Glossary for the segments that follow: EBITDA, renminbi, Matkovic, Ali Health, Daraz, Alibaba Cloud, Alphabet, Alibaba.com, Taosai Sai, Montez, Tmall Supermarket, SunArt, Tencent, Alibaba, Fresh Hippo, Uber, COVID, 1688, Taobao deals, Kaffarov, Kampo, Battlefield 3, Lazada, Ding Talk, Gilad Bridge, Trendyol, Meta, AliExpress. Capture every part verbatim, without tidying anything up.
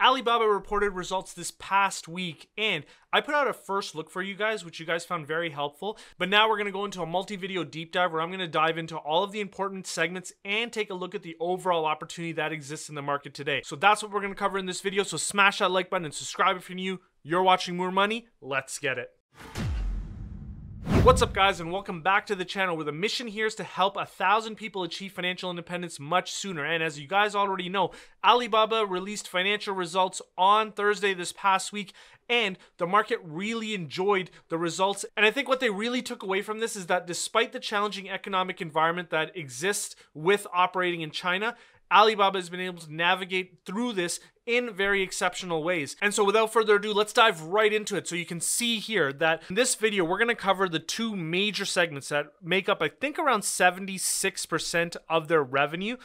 Alibaba reported results this past week, and I put out a first look for you guys, which you guys found very helpful. But now we're going to go into a multi-video deep dive where I'm going to dive into all of the important segments and take a look at the overall opportunity that exists in the market today. So that's what we're going to cover in this video. So smash that like button and subscribe if you're new. You're watching More Money. Let's get it. What's up, guys, and welcome back to the channel, where the mission here is to help a thousand people achieve financial independence much sooner. And as you guys already know, Alibaba released financial results on Thursday this past week, and the market really enjoyed the results. And I think what they really took away from this is that despite the challenging economic environment that exists with operating in China, Alibaba has been able to navigate through this in very exceptional ways. And so without further ado, let's dive right into it. So you can see here that in this video, we're gonna cover the two major segments that make up, I think, around seventy-six percent of their revenue.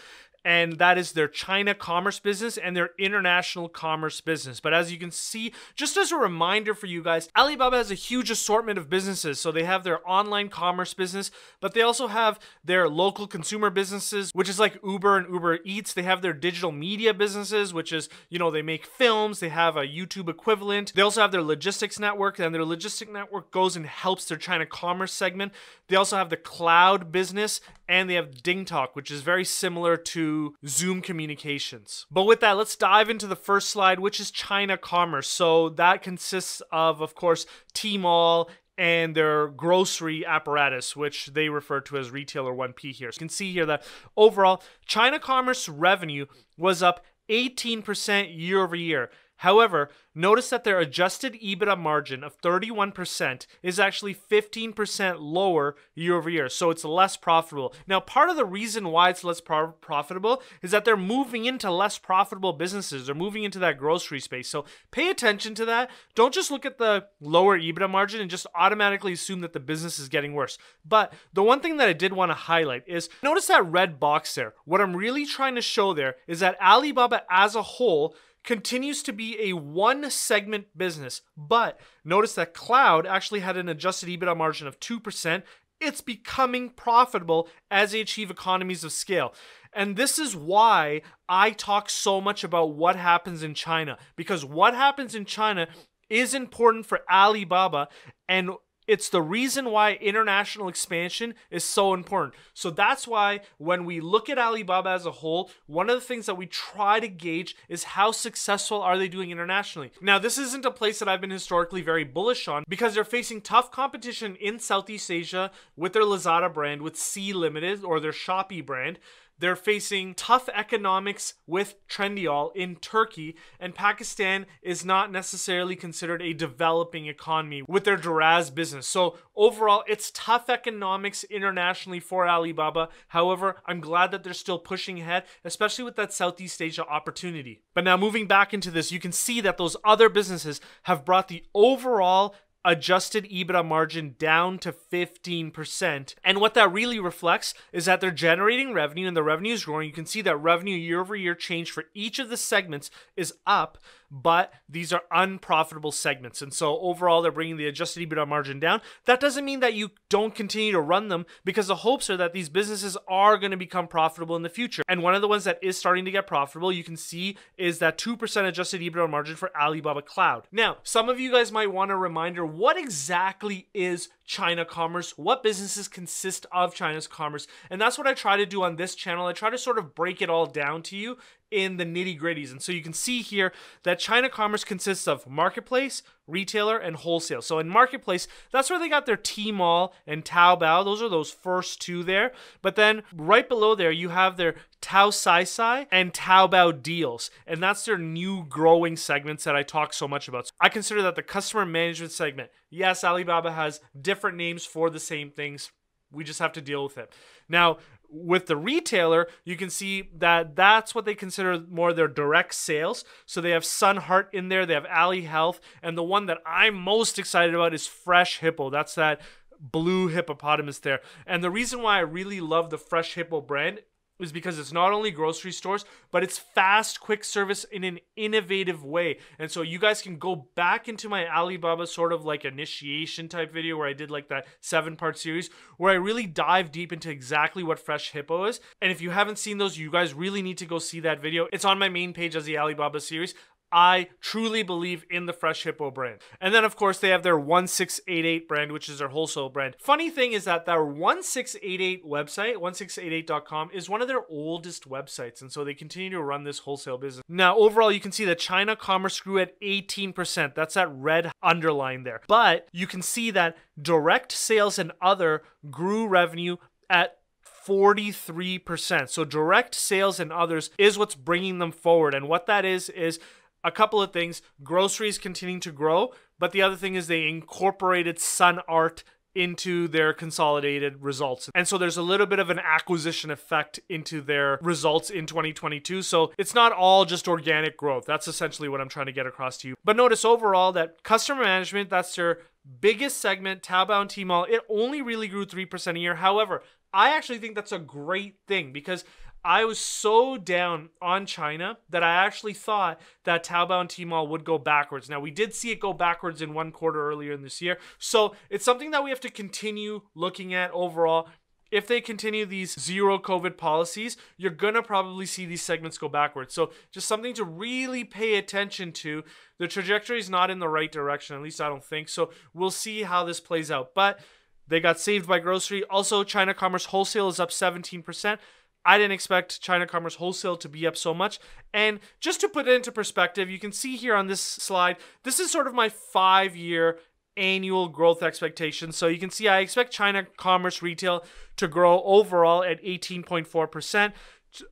And that is their China commerce business and their international commerce business. But as you can see, just as a reminder for you guys, Alibaba has a huge assortment of businesses. So they have their online commerce business, but they also have their local consumer businesses, which is like Uber and Uber Eats. They have their digital media businesses, which is, you know, they make films, they have a YouTube equivalent. They also have their logistics network, and their logistics network goes and helps their China commerce segment. They also have the cloud business, and they have Ding Talk, which is very similar to Zoom Communications. But with that, let's dive into the first slide, which is China commerce. So that consists of, of course, Tmall and their grocery apparatus, which they refer to as retail or one P here. So you can see here that overall, China commerce revenue was up eighteen percent year over year. However, notice that their adjusted EBITDA margin of thirty-one percent is actually fifteen percent lower year over year, so it's less profitable. Now, part of the reason why it's less pro profitable is that they're moving into less profitable businesses. They're moving into that grocery space, so pay attention to that. Don't just look at the lower EBITDA margin and just automatically assume that the business is getting worse. But the one thing that I did want to highlight is, notice that red box there. What I'm really trying to show there is that Alibaba as a whole continues to be a one segment business, but notice that cloud actually had an adjusted EBITDA margin of two percent. It's becoming profitable as they achieve economies of scale. And this is why I talk so much about what happens in China, because what happens in China is important for Alibaba, and it's the reason why international expansion is so important. So that's why when we look at Alibaba as a whole, one of the things that we try to gauge is how successful are they doing internationally. Now, this isn't a place that I've been historically very bullish on, because they're facing tough competition in Southeast Asia with their Lazada brand, with Sea Limited or their Shopee brand. They're facing tough economics with Trendyol in Turkey, and Pakistan is not necessarily considered a developing economy with their Daraz business. So overall, it's tough economics internationally for Alibaba. However, I'm glad that they're still pushing ahead, especially with that Southeast Asia opportunity. But now moving back into this, you can see that those other businesses have brought the overall adjusted EBITDA margin down to fifteen percent. And what that really reflects is that they're generating revenue and the revenue is growing. You can see that revenue year over year change for each of the segments is up, but these are unprofitable segments. And so overall, they're bringing the adjusted EBITDA margin down. That doesn't mean that you don't continue to run them, because the hopes are that these businesses are going to become profitable in the future. And one of the ones that is starting to get profitable, you can see, is that two percent adjusted EBITDA margin for Alibaba Cloud. Now, some of you guys might want a reminder, what exactly is China commerce? What businesses consist of China's commerce? And that's what I try to do on this channel. I try to sort of break it all down to you in the nitty-gritties. And so you can see here that China commerce consists of marketplace, retailer, and wholesale. So in marketplace, that's where they got their Tmall and Taobao. Those are those first two there. But then right below there, you have their Taosai Sai and Taobao Deals. And that's their new growing segments that I talk so much about. So I consider that the customer management segment. Yes, Alibaba has different names for the same things. We just have to deal with it. Now, with the retailer, you can see that that's what they consider more their direct sales. So they have SunArt in there, they have Ali Health, and the one that I'm most excited about is Fresh Hippo. That's that blue hippopotamus there. And the reason why I really love the Fresh Hippo brand is because it's not only grocery stores, but it's fast, quick service in an innovative way. And so you guys can go back into my Alibaba sort of like initiation type video where I did like that seven part series where I really dive deep into exactly what Fresh Hippo is. And if you haven't seen those, you guys really need to go see that video. It's on my main page as the Alibaba series. I truly believe in the Fresh Hippo brand. And then of course they have their one six eight eight brand, which is their wholesale brand. Funny thing is that their one six eight eight website, one six eight eight dot com, is one of their oldest websites. And so they continue to run this wholesale business. Now, overall, you can see that China commerce grew at eighteen percent. That's that red underline there. But you can see that direct sales and other grew revenue at forty-three percent. So direct sales and others is what's bringing them forward. And what that is, is a couple of things. Groceries continuing to grow, but the other thing is they incorporated SunArt into their consolidated results. And so there's a little bit of an acquisition effect into their results in twenty twenty-two. So it's not all just organic growth. That's essentially what I'm trying to get across to you. But notice overall that customer management, that's their biggest segment, Taobao and Tmall, it only really grew three percent a year. However, I actually think that's a great thing because I was so down on China that I actually thought that Taobao and Tmall would go backwards. Now, we did see it go backwards in one quarter earlier in this year. So it's something that we have to continue looking at overall. If they continue these zero COVID policies, you're going to probably see these segments go backwards. So just something to really pay attention to. The trajectory is not in the right direction, at least I don't think. So we'll see how this plays out. But they got saved by grocery. Also, China commerce wholesale is up seventeen percent. I didn't expect China commerce wholesale to be up so much. And just to put it into perspective, you can see here on this slide, this is sort of my five-year annual growth expectations. So you can see I expect China commerce retail to grow overall at eighteen point four percent.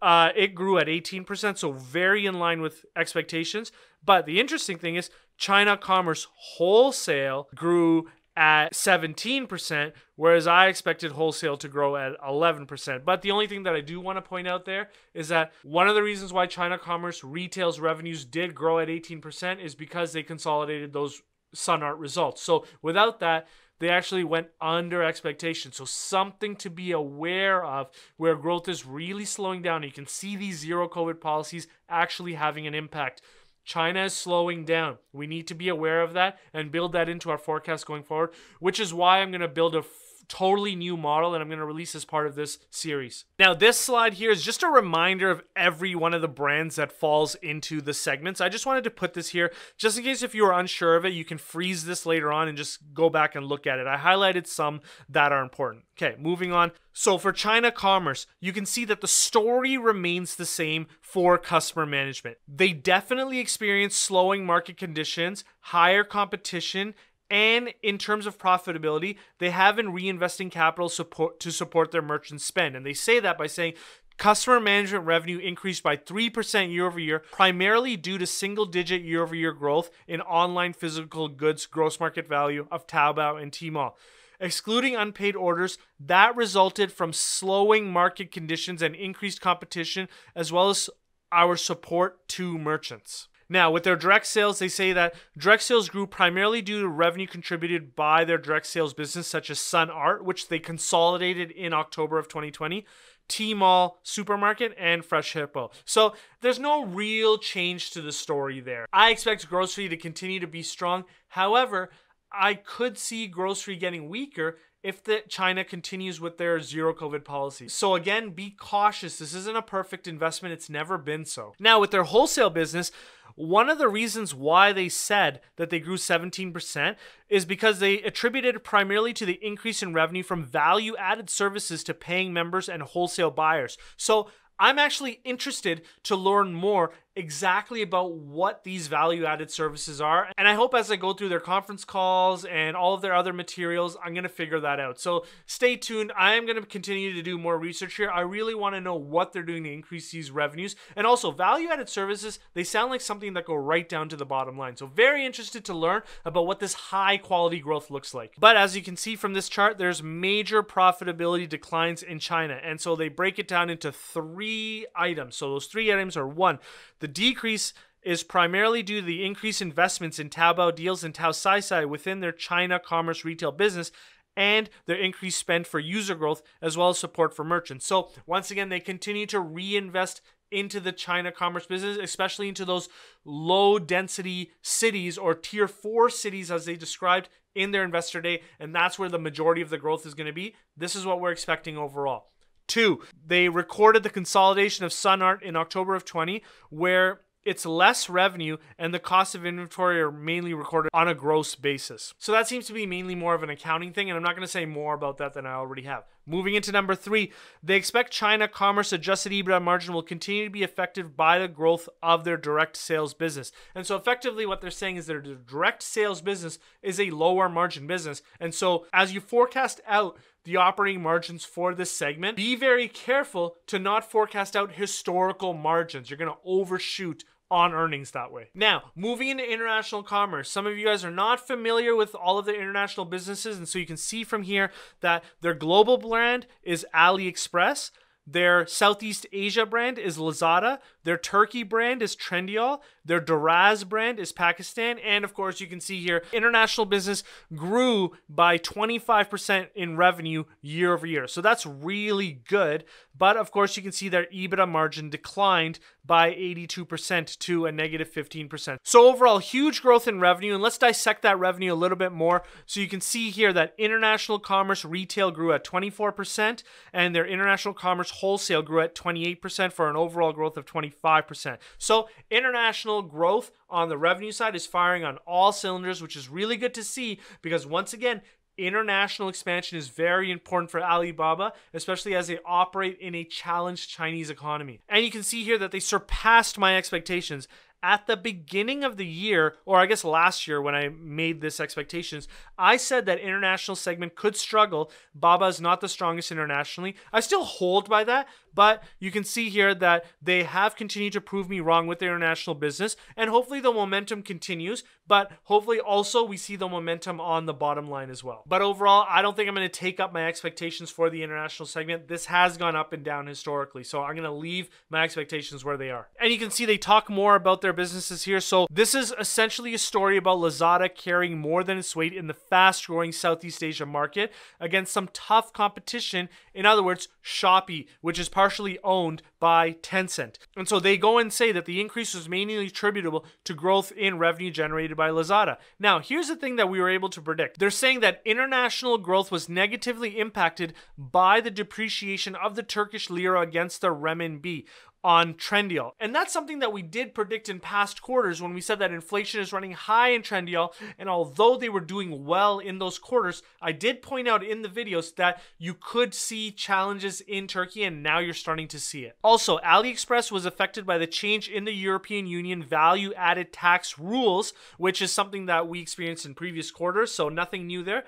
Uh, it grew at eighteen percent, so very in line with expectations. But the interesting thing is China commerce wholesale grew at seventeen percent, whereas I expected wholesale to grow at eleven percent. But the only thing that I do want to point out there is that one of the reasons why China commerce retail's revenues did grow at eighteen percent is because they consolidated those SunArt results. So without that, they actually went under expectation. So something to be aware of where growth is really slowing down. You can see these zero COVID policies actually having an impact. China is slowing down. We need to be aware of that and build that into our forecast going forward, which is why I'm going to build a totally new model and I'm going to release as part of this series. Now, this slide here is just a reminder of every one of the brands that falls into the segments. I just wanted to put this here just in case if you were unsure of it, you can freeze this later on and just go back and look at it. I highlighted some that are important. Okay, moving on. So for China commerce, you can see that the story remains the same for customer management. They definitely experience slowing market conditions, higher competition, and in terms of profitability, they have been reinvesting capital support to support their merchant spend. And they say that by saying customer management revenue increased by three percent year over year, primarily due to single digit year over year growth in online physical goods gross market value of Taobao and Tmall. Excluding unpaid orders, that resulted from slowing market conditions and increased competition, as well as our support to merchants. Now, with their direct sales, they say that direct sales grew primarily due to revenue contributed by their direct sales business, such as SunArt, which they consolidated in October of twenty twenty, Tmall Supermarket, and Fresh Hippo. So there's no real change to the story there. I expect grocery to continue to be strong. However, I could see grocery getting weaker if the China continues with their zero COVID policy. So again, be cautious. This isn't a perfect investment. It's never been so. Now with their wholesale business, one of the reasons why they said that they grew seventeen percent is because they attributed primarily to the increase in revenue from value-added services to paying members and wholesale buyers. So I'm actually interested to learn more exactly about what these value-added services are. And I hope as I go through their conference calls and all of their other materials, I'm gonna figure that out. So stay tuned. I am gonna continue to do more research here. I really wanna know what they're doing to increase these revenues. And also value-added services, they sound like something that go right down to the bottom line. So very interested to learn about what this high-quality growth looks like. But as you can see from this chart, there's major profitability declines in China. And so they break it down into three items. So those three items are one, the decrease is primarily due to the increased investments in Taobao deals and Taosai Sai within their China commerce retail business and their increased spend for user growth as well as support for merchants. So once again, they continue to reinvest into the China commerce business, especially into those low density cities or tier four cities as they described in their investor day. And that's where the majority of the growth is going to be. This is what we're expecting overall. Two, they recorded the consolidation of SunArt in October of twenty, where It's less revenue, and the cost of inventory are mainly recorded on a gross basis. So that seems to be mainly more of an accounting thing, and I'm not going to say more about that than I already have. Moving into number three, they expect China commerce adjusted EBITDA margin will continue to be affected by the growth of their direct sales business. And so effectively what they're saying is their direct sales business is a lower margin business. And so as you forecast out the operating margins for this segment, be very careful to not forecast out historical margins. You're going to overshoot on earnings that way. Now, moving into international commerce, some of you guys are not familiar with all of the international businesses, and so you can see from here that their global brand is AliExpress, their Southeast Asia brand is Lazada, their Turkey brand is Trendyol, their Daraz brand is Pakistan, and of course you can see here, international business grew by twenty-five percent in revenue year over year. So that's really good, but of course you can see their EBITDA margin declined by eighty-two percent to a negative fifteen percent. So overall, huge growth in revenue, and let's dissect that revenue a little bit more. So you can see here that international commerce retail grew at twenty-four percent, and their international commerce wholesale grew at twenty-eight percent for an overall growth of twenty-five percent. So international growth on the revenue side is firing on all cylinders, which is really good to see because once again, international expansion is very important for Alibaba, especially as they operate in a challenged Chinese economy. And you can see here that they surpassed my expectations. At the beginning of the year, or I guess last year when I made this expectations, I said that international segment could struggle. Baba is not the strongest internationally. I still hold by that, but you can see here that they have continued to prove me wrong with their international business, and hopefully the momentum continues, but hopefully also we see the momentum on the bottom line as well. But overall, I don't think I'm going to take up my expectations for the international segment. This has gone up and down historically, so I'm going to leave my expectations where they are. And you can see they talk more about their businesses here. So this is essentially a story about Lazada carrying more than its weight in the fast-growing Southeast Asia market against some tough competition. In other words, Shopee, which is partially owned by Tencent. And so they go and say that the increase was mainly attributable to growth in revenue generated by Lazada. Now, here's the thing that we were able to predict. They're saying that international growth was negatively impacted by the depreciation of the Turkish lira against the renminbi on Trendyol. And that's something that we did predict in past quarters when we said that inflation is running high in Trendyol. And although they were doing well in those quarters, I did point out in the videos that you could see challenges in Turkey, and now you're starting to see it. Also, AliExpress was affected by the change in the European Union value-added tax rules, which is something that we experienced in previous quarters, so nothing new there,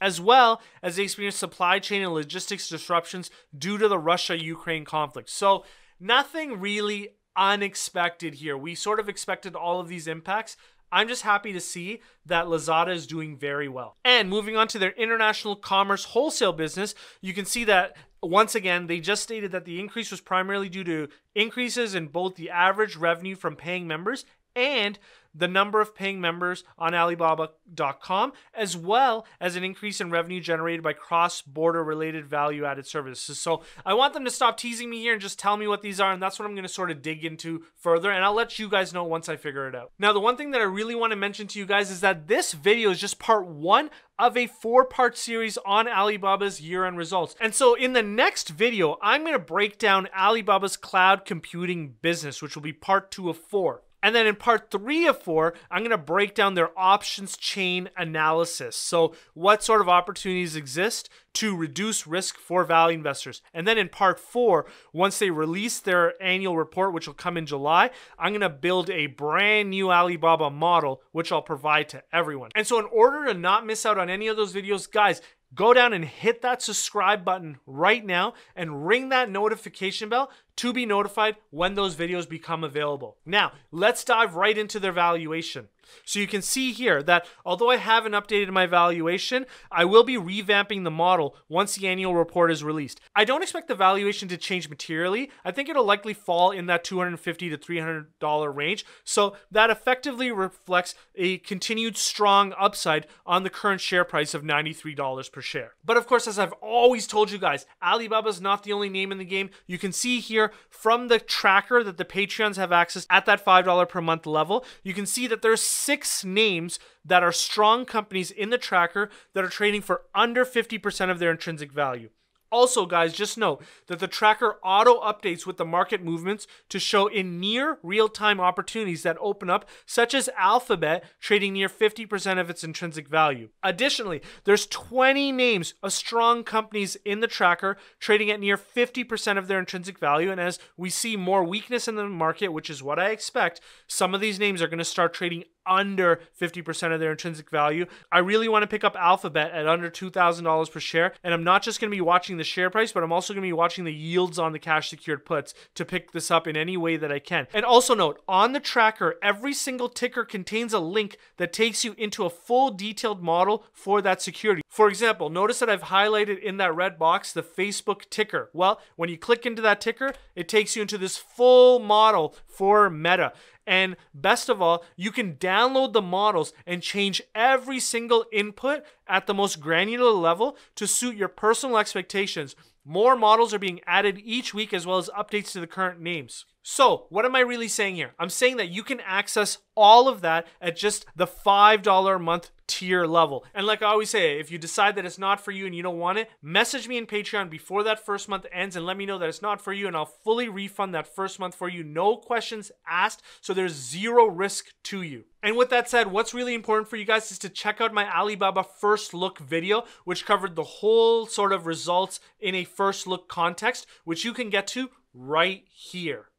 as well as they experienced supply chain and logistics disruptions due to the Russia-Ukraine conflict. So nothing really unexpected here. We sort of expected all of these impacts. I'm just happy to see that Lazada is doing very well. And moving on to their international commerce wholesale business, you can see that once again, they just stated that the increase was primarily due to increases in both the average revenue from paying members and the number of paying members on Alibaba dot com, as well as an increase in revenue generated by cross-border related value-added services. So I want them to stop teasing me here and just tell me what these are, and that's what I'm going to sort of dig into further, and I'll let you guys know once I figure it out. Now, the one thing that I really want to mention to you guys is that this video is just part one of a four-part series on Alibaba's year-end results. And so in the next video, I'm going to break down Alibaba's cloud computing business, which will be part two of four. And then in part three of four, I'm gonna break down their options chain analysis. So what sort of opportunities exist to reduce risk for value investors. And then in part four, once they release their annual report, which will come in July, I'm gonna build a brand new Alibaba model, which I'll provide to everyone. And so in order to not miss out on any of those videos, guys, go down and hit that subscribe button right now and ring that notification bell to be notified when those videos become available. Now, let's dive right into their valuation. So you can see here that although I haven't updated my valuation, I will be revamping the model once the annual report is released. I don't expect the valuation to change materially. I think it'll likely fall in that two hundred fifty to three hundred dollar range. So that effectively reflects a continued strong upside on the current share price of ninety-three dollars per share. But of course, as I've always told you guys, Alibaba is not the only name in the game. You can see here from the tracker that the Patreons have access at that five dollars per month level, you can see that there's six names that are strong companies in the tracker that are trading for under fifty percent of their intrinsic value. Also, guys, just know that the tracker auto updates with the market movements to show in near real-time opportunities that open up, such as Alphabet trading near fifty percent of its intrinsic value. Additionally, there's twenty names of strong companies in the tracker trading at near fifty percent of their intrinsic value. And as we see more weakness in the market, which is what I expect, some of these names are going to start trading under fifty percent of their intrinsic value. I really want to pick up Alphabet at under two thousand dollars per share, and I'm not just going to be watching the share price, but I'm also going to be watching the yields on the cash secured puts to pick this up in any way that I can. And also note, on the tracker, every single ticker contains a link that takes you into a full detailed model for that security. For example, notice that I've highlighted in that red box the Facebook ticker. Well, when you click into that ticker, it takes you into this full model for Meta. And best of all, you can download the models and change every single input at the most granular level to suit your personal expectations. More models are being added each week, as well as updates to the current names. So what am I really saying here? I'm saying that you can access all of that at just the five dollars a month tier level. And like I always say, if you decide that it's not for you and you don't want it, message me in Patreon before that first month ends and let me know that it's not for you, and I'll fully refund that first month for you. No questions asked, so there's zero risk to you. And with that said, what's really important for you guys is to check out my Alibaba first look video, which covered the whole sort of results in a first look context, which you can get to right here.